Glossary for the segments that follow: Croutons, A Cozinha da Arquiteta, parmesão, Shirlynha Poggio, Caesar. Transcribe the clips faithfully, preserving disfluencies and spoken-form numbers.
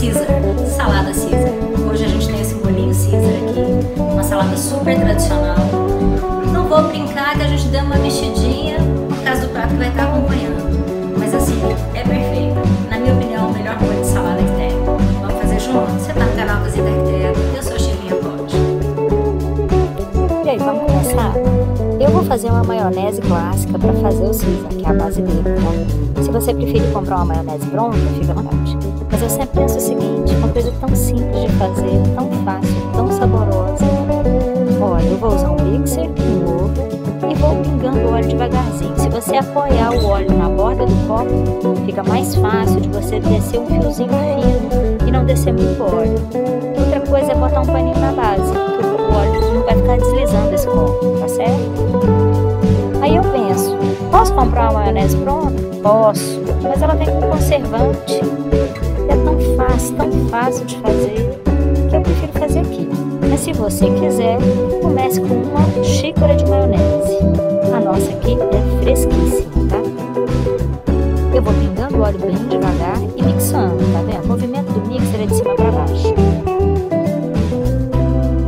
Caesar, salada Caesar. Hoje a gente tem esse bolinho Caesar aqui, uma salada super tradicional. Não vou brincar que a gente deu uma mexidinha por causa do prato que vai estar acompanhando, mas assim, é perfeito. Na minha opinião, o melhor molho de salada que tem. Vamos fazer junto? Você tá no canal A Cozinha da Arquiteta, eu sou Shirlynha Poggio. E aí, vamos começar? Eu vou fazer uma maionese clássica para fazer o Caesar, que é a base dele, tá? Se você preferir comprar uma maionese pronta, fica à vontade. Mas eu sempre penso o seguinte, uma coisa tão simples de fazer, tão fácil, tão saborosa. Olha, eu vou usar um mixer, um ovo, e vou pingando o óleo devagarzinho. Se você apoiar o óleo na borda do copo, fica mais fácil de você descer um fiozinho fino e não descer muito óleo. Outra coisa é botar um paninho na base, porque o óleo não vai ficar deslizando esse copo, tá certo? Aí eu penso, posso comprar uma maionese pronta? Posso, mas ela vem com conservante. É tão fácil, tão fácil de fazer, que eu prefiro fazer aqui. Mas se você quiser, comece com uma xícara de maionese. A nossa aqui é fresquíssima, tá? Eu vou pingando o óleo bem devagar e mixando, tá vendo? O movimento do mixer é de cima para baixo.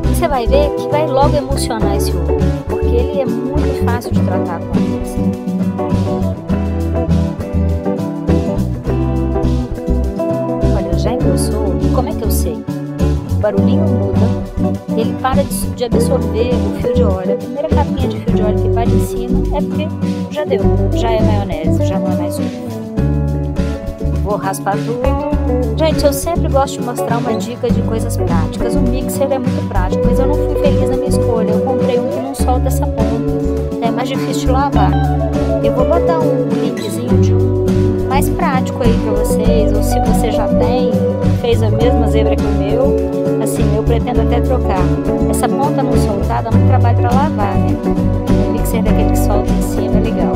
E você vai ver que vai logo emulsionar esse ovo, porque ele é muito fácil de tratar com a mesa. Como é que eu sei? O barulhinho muda, ele para de absorver o fio de óleo. A primeira capinha de fio de óleo que para em cima é porque já deu, já é maionese, já não é mais ovo. Vou raspar tudo. Gente, eu sempre gosto de mostrar uma dica de coisas práticas. O mixer é muito prático, mas eu não fui feliz na minha escolha. Eu comprei um que não solta essa ponta, é mais difícil de lavar. Eu vou botar um linkzinho de um mais prático aí pra vocês, ou se você já tem, fez a mesma zebra que o meu, assim, eu pretendo até trocar. Essa ponta não soltada dá muito trabalho para lavar, né? O mixer daquele que solta em cima é legal.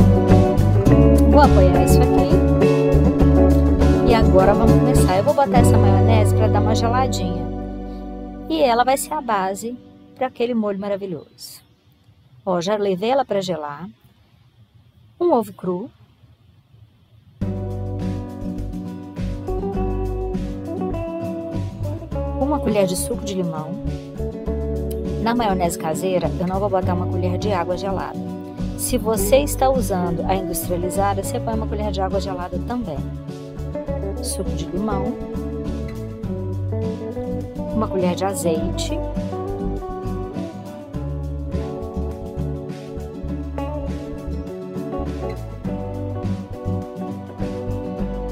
Vou apoiar isso aqui. E agora vamos começar. Eu vou botar essa maionese para dar uma geladinha. E ela vai ser a base para aquele molho maravilhoso. Ó, já levei ela para gelar. Um ovo cru. Uma colher de suco de limão. Na maionese caseira, eu não vou botar uma colher de água gelada. Se você está usando a industrializada, você põe uma colher de água gelada também. Suco de limão. Uma colher de azeite.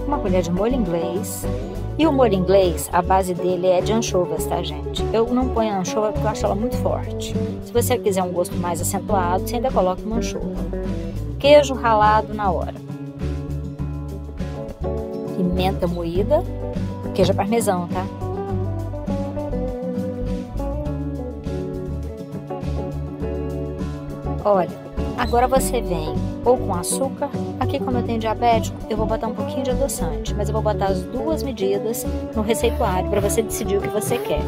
Uma colher de molho inglês. E o molho inglês, a base dele é de anchovas, tá, gente? Eu não ponho anchova porque eu acho ela muito forte. Se você quiser um gosto mais acentuado, você ainda coloca uma anchova. Queijo ralado na hora. Pimenta moída. Queijo parmesão, tá? Olha, agora você vem ou com açúcar. Aqui, como eu tenho diabético, eu vou botar um pouquinho de adoçante, mas eu vou botar as duas medidas no receituário para você decidir o que você quer.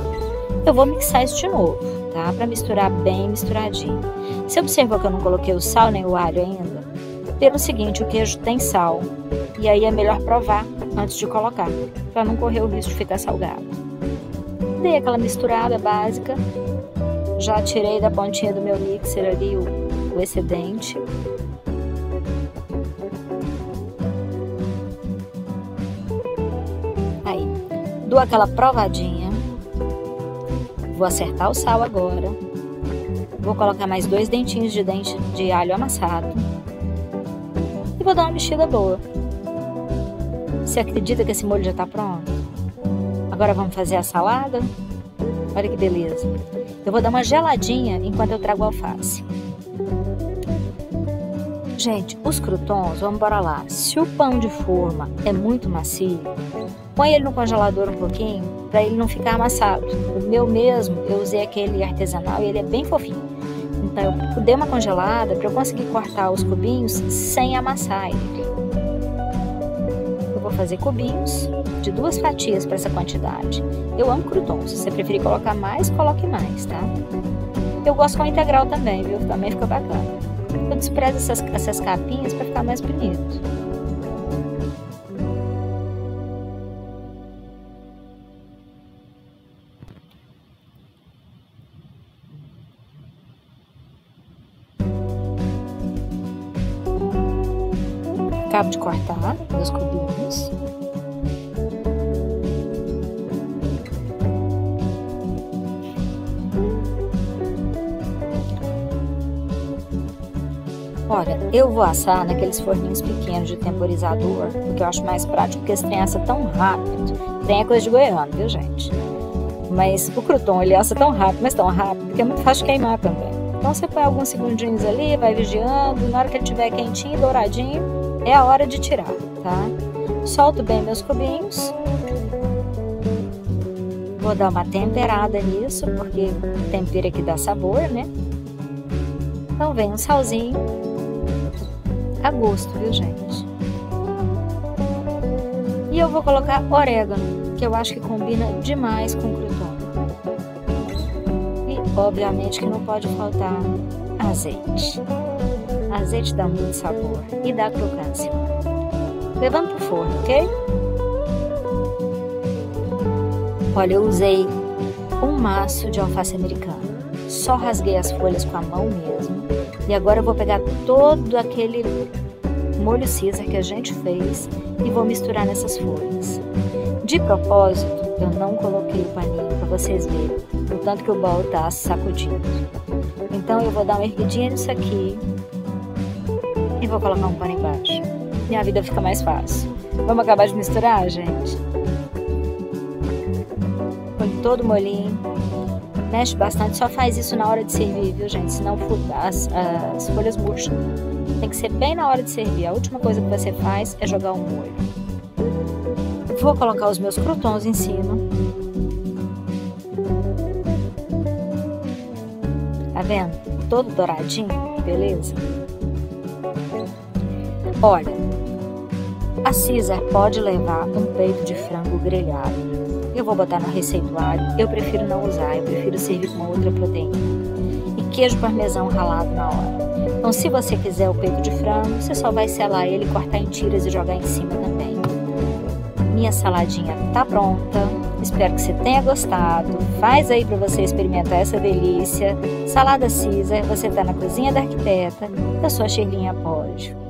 Eu vou mixar isso de novo, tá? Para misturar bem misturadinho. Você observou que eu não coloquei o sal nem o alho ainda? Pelo seguinte, o queijo tem sal, e aí é melhor provar antes de colocar, para não correr o risco de ficar salgado. Dei aquela misturada básica, já tirei da pontinha do meu mixer ali o, o excedente. Dou aquela provadinha, vou acertar o sal agora, vou colocar mais dois dentinhos de dente de alho amassado e vou dar uma mexida boa. Você acredita que esse molho já está pronto? Agora vamos fazer a salada? Olha que beleza! Eu vou dar uma geladinha enquanto eu trago a alface. Gente, os croutons, vamos embora lá. Se o pão de forma é muito macio, põe ele no congelador um pouquinho, para ele não ficar amassado. O meu mesmo, eu usei aquele artesanal e ele é bem fofinho. Então eu dei uma congelada para eu conseguir cortar os cubinhos sem amassar ele. Eu vou fazer cubinhos de duas fatias para essa quantidade. Eu amo croutons, se você preferir colocar mais, coloque mais, tá? Eu gosto com integral também, viu? Também fica bacana. Eu desprezo essas, essas capinhas para ficar mais bonito. acabo de cortar meus cubinhos. Olha, eu vou assar naqueles forninhos pequenos de temporizador, porque eu acho mais prático, porque esse trem assa tão rápido. Trem é coisa de goiano, viu, gente? Mas o crouton, ele assa tão rápido, mas tão rápido, que é muito fácil de queimar também. Então você põe alguns segundinhos ali, vai vigiando, na hora que ele estiver quentinho, douradinho, é a hora de tirar, tá? Solto bem meus cubinhos. Vou dar uma temperada nisso, porque tempero aqui dá sabor, né? Então vem um salzinho. A gosto, viu, gente? E eu vou colocar orégano, que eu acho que combina demais com o crouton. E, obviamente, que não pode faltar azeite. Azeite dá muito sabor e dá crocância. Levando pro forno, ok? Olha, eu usei um maço de alface americana. Só rasguei as folhas com a mão mesmo. E agora eu vou pegar todo aquele molho Caesar que a gente fez e vou misturar nessas folhas. De propósito, eu não coloquei o paninho para vocês verem o tanto que o bolo tá sacudindo. Então eu vou dar uma erguidinha nisso aqui e vou colocar um pano embaixo. Minha vida fica mais fácil. Vamos acabar de misturar, gente? Põe todo o molhinho. Mexe bastante, só faz isso na hora de servir, viu, gente? Senão as, as folhas murcham. Tem que ser bem na hora de servir. A última coisa que você faz é jogar o molho. Vou colocar os meus croutons em cima. Tá vendo? Todo douradinho, beleza? Olha, a Caesar pode levar um peito de frango grelhado. Eu vou botar no receituário, eu prefiro não usar, eu prefiro servir com outra proteína. E queijo parmesão ralado na hora. Então, se você quiser o peito de frango, você só vai selar ele, cortar em tiras e jogar em cima também. Minha saladinha tá pronta, espero que você tenha gostado. Faz aí pra você experimentar essa delícia. Salada Caesar, você tá na Cozinha da Arquiteta, eu sou a Shirlynha Poggio.